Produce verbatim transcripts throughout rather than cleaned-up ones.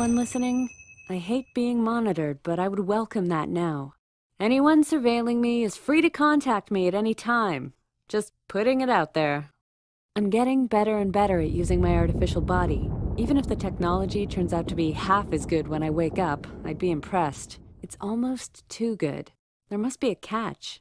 anyone listening? I hate being monitored, but I would welcome that now. Anyone surveilling me is free to contact me at any time. Just putting it out there. I'm getting better and better at using my artificial body. Even if the technology turns out to be half as good when I wake up, I'd be impressed. It's almost too good. There must be a catch.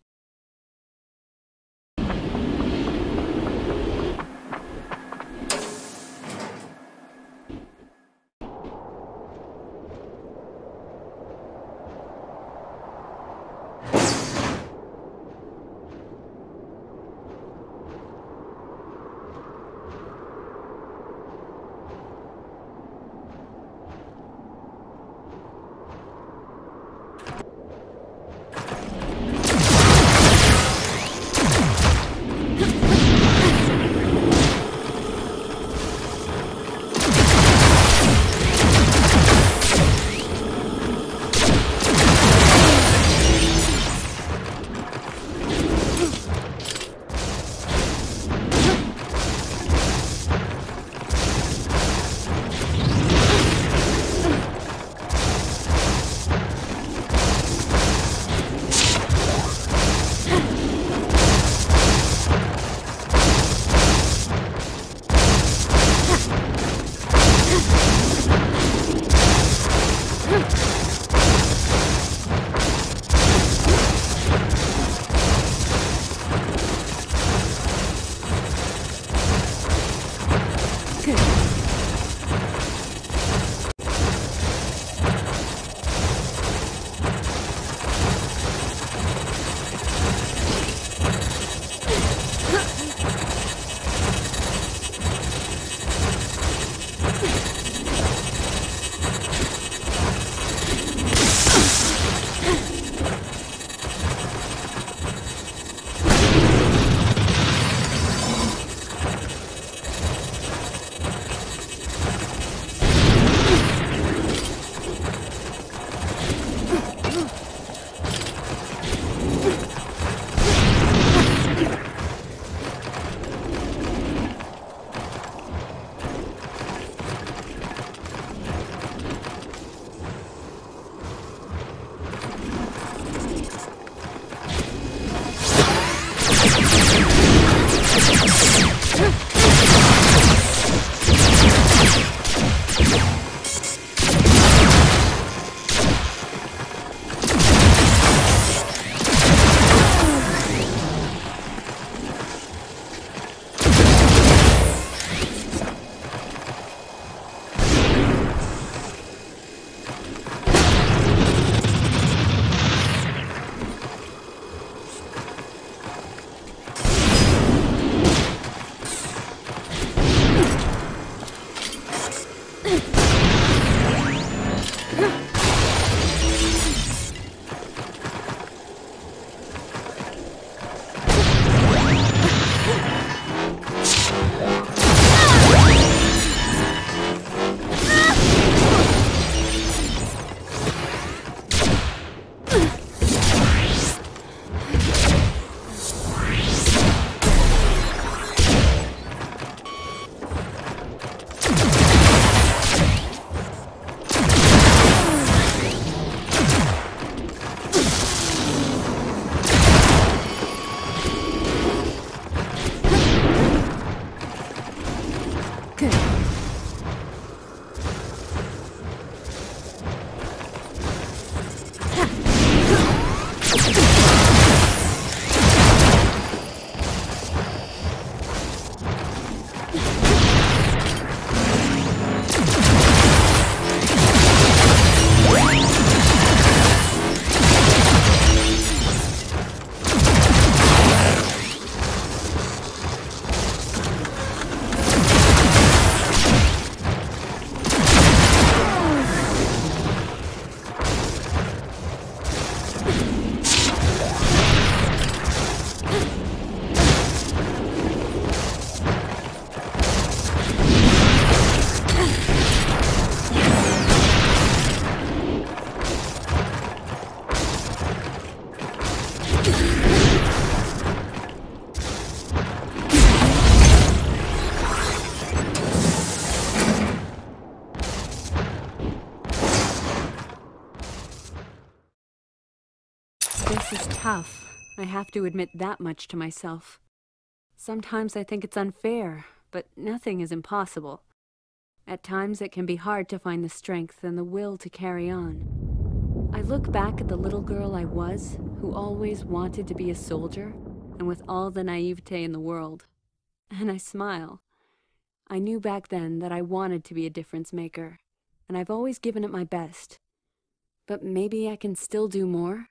This is tough. I have to admit that much to myself. Sometimes I think it's unfair, but nothing is impossible. At times it can be hard to find the strength and the will to carry on. I look back at the little girl I was, who always wanted to be a soldier, and with all the naivete in the world. And I smile. I knew back then that I wanted to be a difference maker, and I've always given it my best. But maybe I can still do more?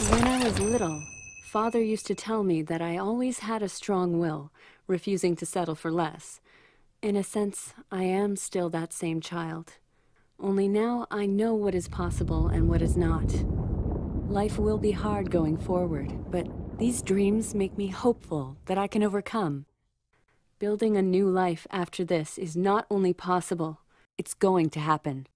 When I was little, Father used to tell me that I always had a strong will, refusing to settle for less. In a sense, I am still that same child. Only now I know what is possible and what is not. Life will be hard going forward, but these dreams make me hopeful that I can overcome. Building a new life after this is not only possible, it's going to happen.